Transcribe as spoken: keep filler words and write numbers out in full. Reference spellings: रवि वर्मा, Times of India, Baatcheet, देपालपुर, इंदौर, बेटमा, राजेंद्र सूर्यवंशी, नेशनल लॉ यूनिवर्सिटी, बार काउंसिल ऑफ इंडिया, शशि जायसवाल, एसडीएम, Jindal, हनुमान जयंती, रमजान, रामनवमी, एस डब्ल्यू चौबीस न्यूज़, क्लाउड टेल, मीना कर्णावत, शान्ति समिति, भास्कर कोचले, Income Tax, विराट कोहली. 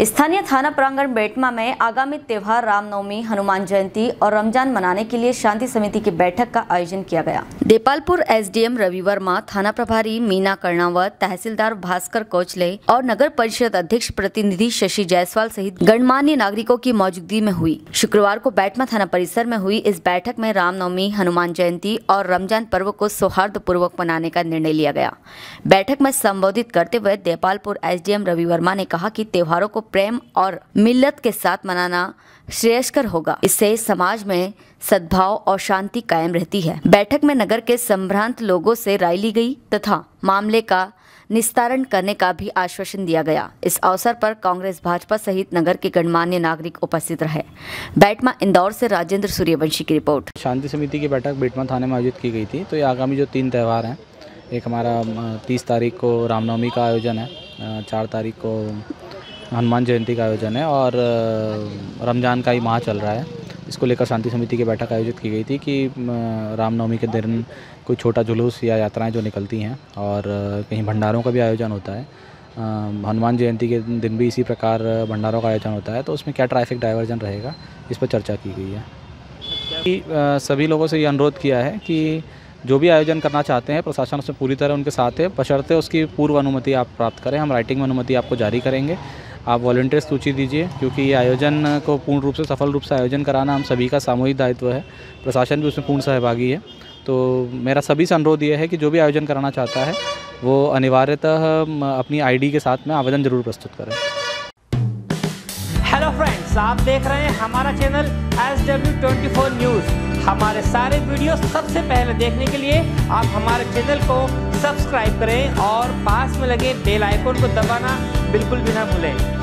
स्थानीय थाना प्रांगण बेटमा में आगामी त्योहार रामनवमी, हनुमान जयंती और रमजान मनाने के लिए शांति समिति की बैठक का आयोजन किया गया। देपालपुर एसडीएम रवि वर्मा, थाना प्रभारी मीना कर्णावत, तहसीलदार भास्कर कोचले और नगर परिषद अध्यक्ष प्रतिनिधि शशि जायसवाल सहित गणमान्य नागरिकों की मौजूदगी में हुई। शुक्रवार को बेटमा थाना परिसर में हुई इस बैठक में रामनवमी, हनुमान जयंती और रमजान पर्व को सौहार्द पूर्वक मनाने का निर्णय लिया गया। बैठक में संबोधित करते हुए देपालपुर एसडीएम रवि वर्मा ने कहा कि त्योहारों को प्रेम और मिल्लत के साथ मनाना श्रेयस्कर होगा, इससे समाज में सद्भाव और शांति कायम रहती है। बैठक में नगर के संभ्रांत लोगों से राय ली गई तथा मामले का निस्तारण करने का भी आश्वासन दिया गया। इस अवसर पर कांग्रेस, भाजपा सहित नगर के गणमान्य नागरिक उपस्थित रहे। बेटमा इंदौर से राजेंद्र सूर्यवंशी की रिपोर्ट। शांति समिति की बैठक बेटमा थाने में आयोजित की गई थी। तो ये आगामी जो तीन त्यौहार हैं, एक हमारा तीस तारीख को रामनवमी का आयोजन है, चार तारीख को हनुमान जयंती का आयोजन है और रमज़ान का ही माह चल रहा है। इसको लेकर शांति समिति की बैठक आयोजित की गई थी कि रामनवमी के दिन कोई छोटा जुलूस या यात्राएं जो निकलती हैं और कहीं भंडारों का भी आयोजन होता है। हनुमान जयंती के दिन भी इसी प्रकार भंडारों का आयोजन होता है, तो उसमें क्या ट्रैफिक डाइवर्जन रहेगा, इस पर चर्चा की गई है। कि सभी लोगों से ये अनुरोध किया है कि जो भी आयोजन करना चाहते हैं प्रशासन उसमें पूरी तरह उनके साथ है, बशर्ते उसकी पूर्व अनुमति आप प्राप्त करें। हम राइटिंग में अनुमति आपको जारी करेंगे, आप वॉलंटियर्स सूची दीजिए, क्योंकि ये आयोजन को पूर्ण रूप से सफल रूप से आयोजन कराना हम सभी का सामूहिक दायित्व है। प्रशासन भी उसमें पूर्ण सहभागी है। तो मेरा सभी से अनुरोध ये है कि जो भी आयोजन कराना चाहता है वो अनिवार्यतः अपनी आईडी के साथ में आवेदन जरूर प्रस्तुत करें। हेलो फ्रेंड्स, आप देख रहे हैं हमारा चैनल एस डब्ल्यू चौबीस न्यूज़। हमारे सारे वीडियो सबसे पहले देखने के लिए आप हमारे चैनल को सब्सक्राइब करें और पास में लगे बेल आइकन को दबाना बिल्कुल भी ना भूलें।